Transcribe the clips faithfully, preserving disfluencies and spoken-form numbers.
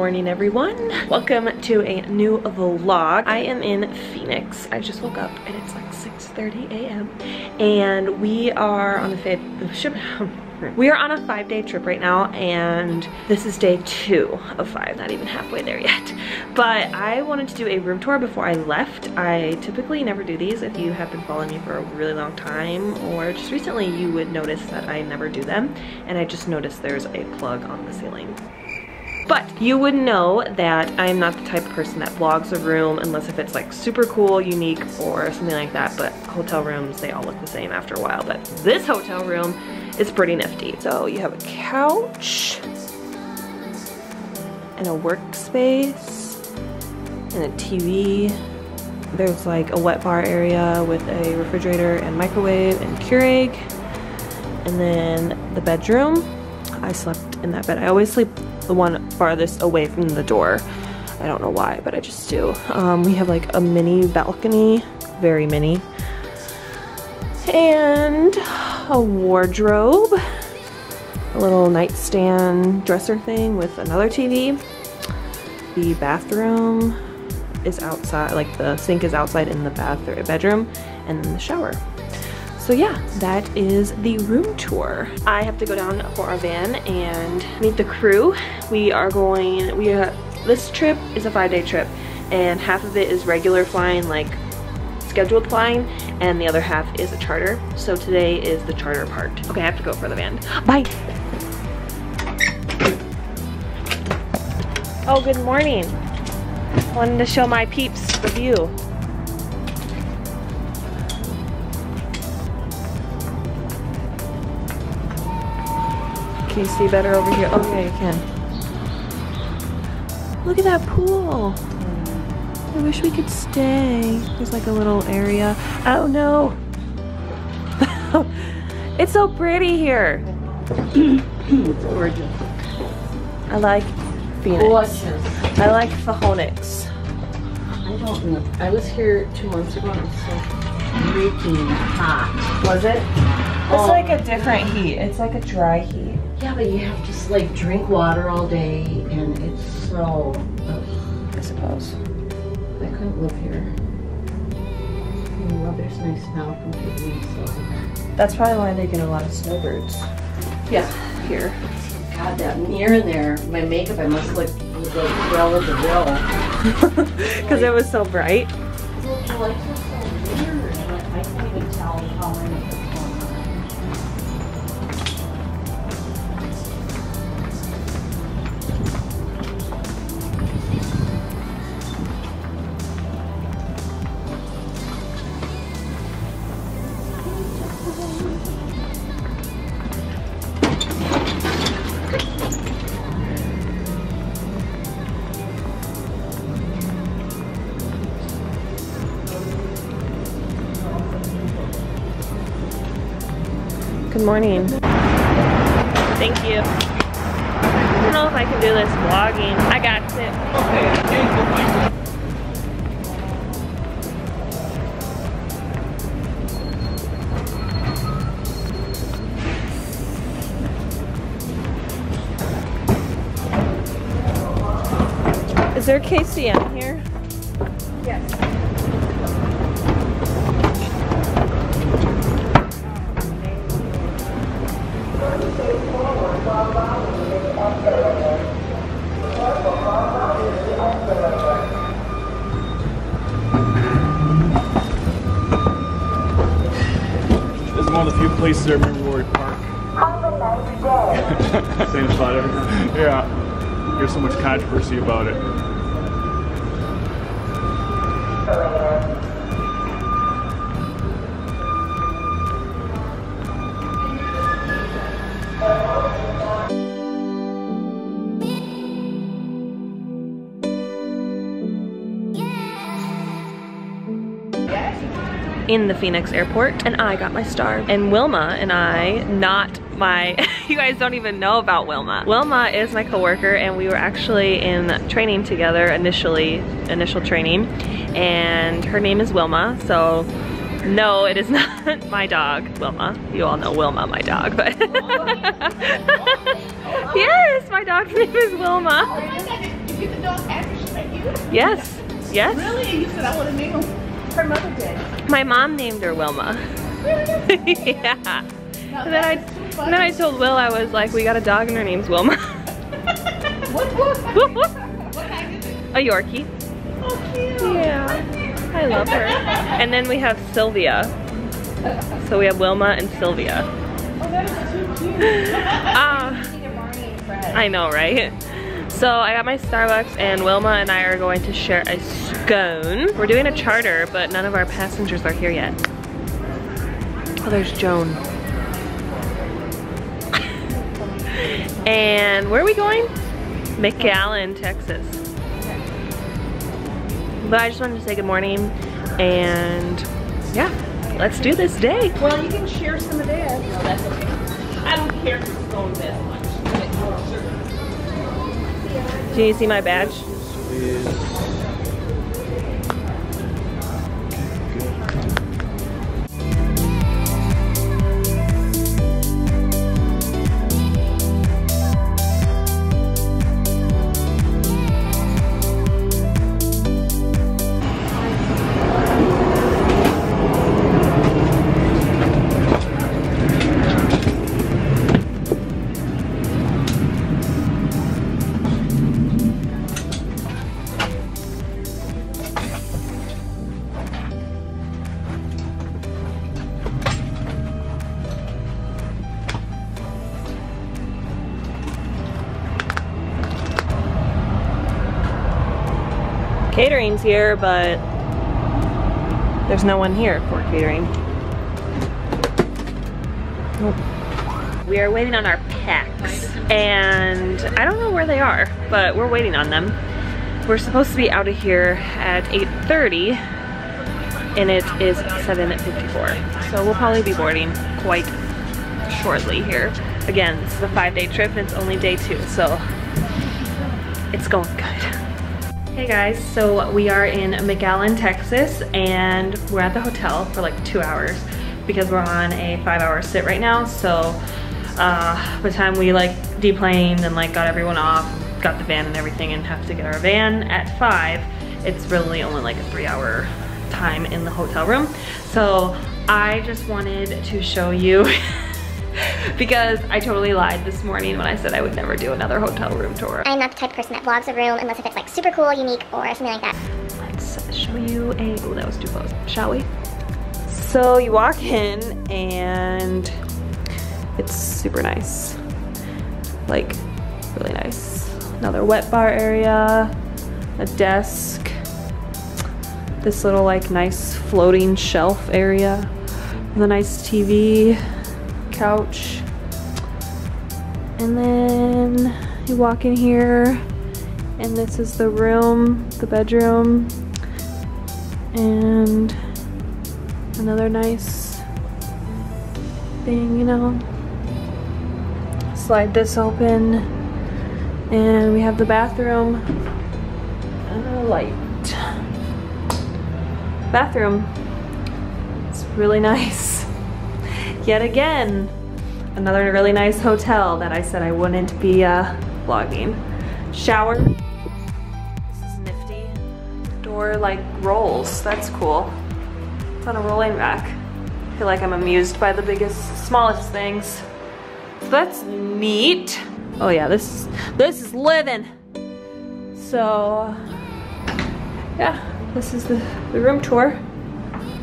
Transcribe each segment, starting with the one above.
morning, everyone. Welcome to a new vlog. I am in Phoenix. I just woke up and it's like six thirty a m and we are on the fifth ship. We are on a five-day trip right now, and this is day two of five, not even halfway there yet. But I wanted to do a room tour before I left. I typically never do these. If you have been following me for a really long time or just recently, you would notice that I never do them, and I just noticed there's a plug on the ceiling. But you would know that I'm not the type of person that vlogs a room unless if it's like super cool, unique, or something like that. But hotel rooms, they all look the same after a while. But this hotel room is pretty nifty. So you have a couch and a workspace and a T V. There's like a wet bar area with a refrigerator and microwave and Keurig. And then the bedroom. I slept in that bed. I always sleep the one farthest away from the door. I don't know why, but I just do. Um, we have like a mini balcony, very mini, and a wardrobe, a little nightstand dresser thing with another T V. The bathroom is outside, like the sink is outside in the bathroom, bedroom, and then the shower. So yeah, that is the room tour. I have to go down for our van and meet the crew. We are going, we are, this trip is a five day trip, and half of it is regular flying, like scheduled flying, and the other half is a charter. So today is the charter part. Okay, I have to go for the van. Bye. Oh, good morning. Wanted to show my peeps the view. Can you see better over here? Okay, you can. Look at that pool. I wish we could stay. There's like a little area. Oh no. It's so pretty here. It's gorgeous. I like Phoenix. Gorgeous. I like Phoenix. I don't know. I was here two months ago and it was so freaking hot. Was it? It's um, like a different heat. It's like a dry heat. Yeah, but you have to like drink water all day, and it's so, ugh, I suppose. I couldn't live here. The weather's nice now completely, so. That's probably why they get a lot of snowbirds. Yeah, here. God, that mirror in there, my makeup, I must look with the grill of the grill. Because it was so bright. The lights are so weird, I can't even tell how many. Good morning. Thank you. I don't know if I can do this vlogging. I got it. Is there K C M here? Yes. Places I remember where we park. Same spot every time. Yeah. There's so much controversy about it. In the Phoenix airport, and I got my star. And Wilma and I, not my, you guys don't even know about Wilma. Wilma is my coworker, and we were actually in training together initially, initial training, and her name is Wilma, so no, it is not my dog, Wilma. You all know Wilma, my dog, but. Yes, my dog's name is Wilma. Yes. Yes. Really? You said I want to name them. Her mother did. My mom named her Wilma. Really? Yeah. Now, and, then I, and then I told Will, I was like, we got a dog and her name's Wilma. What dog? Whoop, whoop. What kind is it? A Yorkie. Oh, cute. Yeah. I love her. And then we have Sylvia. So we have Wilma and Sylvia. Oh, that is too cute. uh, I know, right? So I got my Starbucks, and Wilma and I are going to share a scone. We're doing a charter, but none of our passengers are here yet. Oh, there's Joan. And where are we going? McAllen, Texas. But I just wanted to say good morning, and yeah, let's do this day. Well, you can share some of that. No, that's okay. I don't care if it's going that much. Do you see my badge? Catering's here, but there's no one here for catering. Nope. We are waiting on our packs, and I don't know where they are, but we're waiting on them. We're supposed to be out of here at eight thirty, and it is seven fifty-four. So we'll probably be boarding quite shortly here. Again, this is a five-day trip, and it's only day two, so it's going good. Hey guys, so we are in McAllen, Texas, and we're at the hotel for like two hours because we're on a five hour sit right now. So uh, by the time we like deplaned and like got everyone off, got the van and everything, and have to get our van at five, it's really only like a three hour time in the hotel room. So I just wanted to show you because I totally lied this morning when I said I would never do another hotel room tour. I'm not the type of person that vlogs a room unless if it's like super cool, unique, or something like that. Let's show you a, oh that was too close, shall we? So you walk in and it's super nice. Like, really nice. Another wet bar area, a desk, this little like nice floating shelf area, and a nice T V. Couch, and then you walk in here, and this is the room, the bedroom, and another nice thing, you know. Slide this open, and we have the bathroom and a light. Bathroom, it's really nice. Yet again, another really nice hotel that I said I wouldn't be uh, vlogging. Shower. This is nifty. Door like rolls. That's cool. It's on a rolling rack. I feel like I'm amused by the biggest, smallest things. So that's neat. Oh yeah, this this is living. So yeah, this is the, the room tour.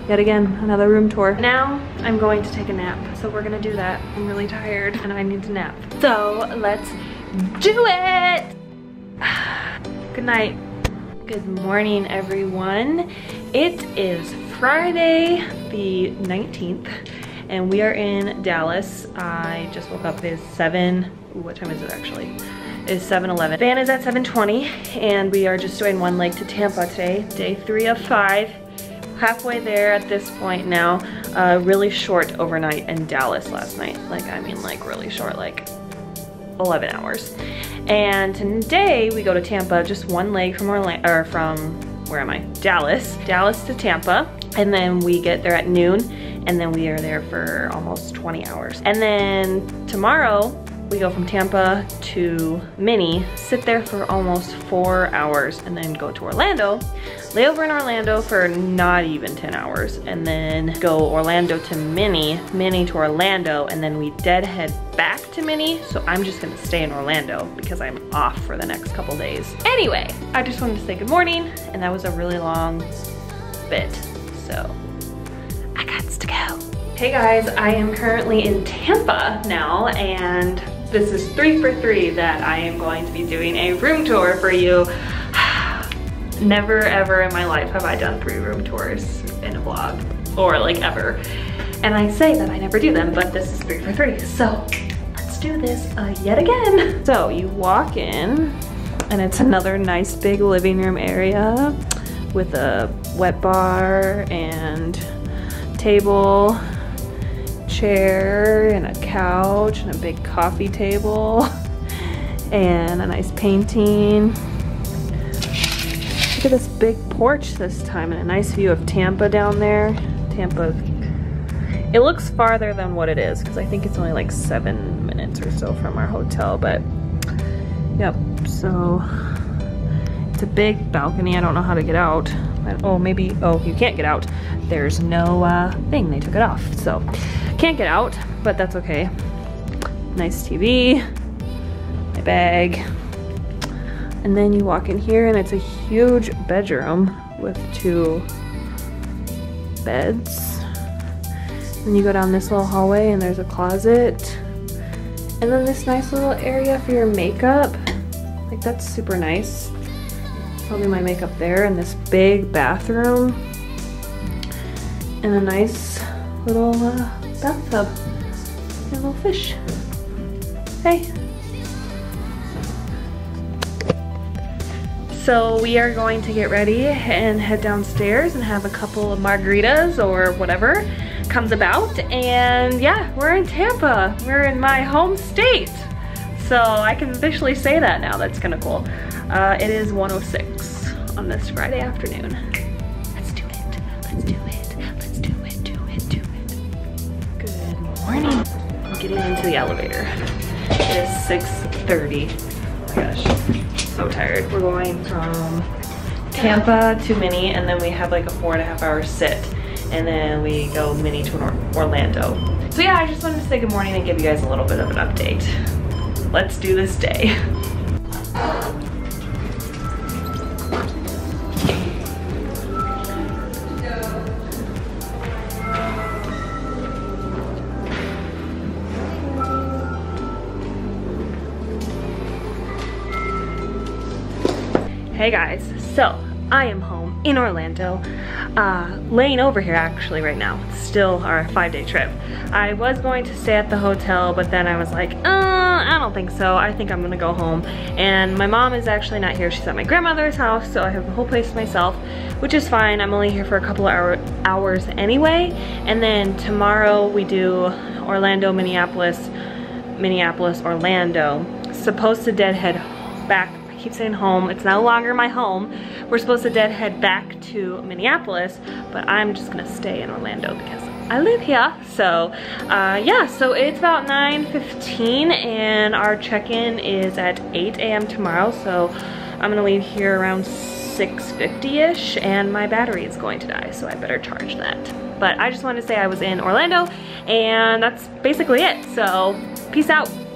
Yet again, another room tour. Now, I'm going to take a nap, so we're gonna do that. I'm really tired, and I need to nap. So, let's do it! Good night. Good morning, everyone. It is Friday the nineteenth, and we are in Dallas. I just woke up, it is seven, ooh, what time is it actually? Is seven eleven. Van is at seven twenty, and we are just doing one leg to Tampa today, day three of five. Halfway there at this point now. Uh, really short overnight in Dallas last night. Like, I mean, like really short, like eleven hours. And today we go to Tampa, just one leg from Orlando, or from, where am I? Dallas. Dallas to Tampa. And then we get there at noon, and then we are there for almost twenty hours. And then tomorrow We go from Tampa to Minnie, sit there for almost four hours, and then go to Orlando, lay over in Orlando for not even ten hours, and then go Orlando to Minnie, Minnie to Orlando, and then we deadhead back to Minnie. So I'm just gonna stay in Orlando because I'm off for the next couple days. Anyway, I just wanted to say good morning, and that was a really long bit, so I gots to go. Hey guys, I am currently in Tampa now, and this is three for three that I am going to be doing a room tour for you. Never ever in my life have I done three room tours in a vlog, or like ever. And I say that I never do them, but this is three for three. So let's do this uh, yet again. So you walk in and it's another nice big living room area with a wet bar and table, chair and a couch and a big coffee table and a nice painting. Look at this big porch this time and a nice view of Tampa down there. Tampa, it looks farther than what it is because I think it's only like seven minutes or so from our hotel, but yep, so it's a big balcony. I don't know how to get out. Oh, maybe, oh, you can't get out. There's no uh, thing, they took it off. So, can't get out, but that's okay. Nice T V, my bag. And then you walk in here and it's a huge bedroom with two beds. Then you go down this little hallway and there's a closet. And then this nice little area for your makeup. Like, that's super nice. I'll do my makeup there in this big bathroom and a nice little uh, bathtub and a little fish. Hey. So we are going to get ready and head downstairs and have a couple of margaritas or whatever comes about. And yeah, we're in Tampa. We're in my home state. So I can officially say that now. That's kind of cool. Uh, it is one oh six on this Friday afternoon. Let's do it, let's do it, let's do it, do it, do it. Good morning. I'm getting into the elevator. It is six thirty. Oh my gosh, so tired. We're going from Tampa to Minnie, and then we have like a four and a half hour sit, and then we go Minnie to Orlando. So yeah, I just wanted to say good morning and give you guys a little bit of an update. Let's do this day. Hey guys, so I am home in Orlando, uh, laying over here actually right now. It's still our five day trip. I was going to stay at the hotel, but then I was like, uh, I don't think so. I think I'm gonna go home. And my mom is actually not here. She's at my grandmother's house, so I have the whole place to myself, which is fine. I'm only here for a couple of hour hours anyway. And then tomorrow we do Orlando, Minneapolis, Minneapolis, Orlando. Supposed to deadhead back keep saying home, it's no longer my home. We're supposed to deadhead back to Minneapolis, but I'm just gonna stay in Orlando because I live here. So uh, yeah, so it's about nine fifteen and our check-in is at eight A M tomorrow. So I'm gonna leave here around six fifty-ish and my battery is going to die, so I better charge that. But I just wanted to say I was in Orlando and that's basically it. So peace out.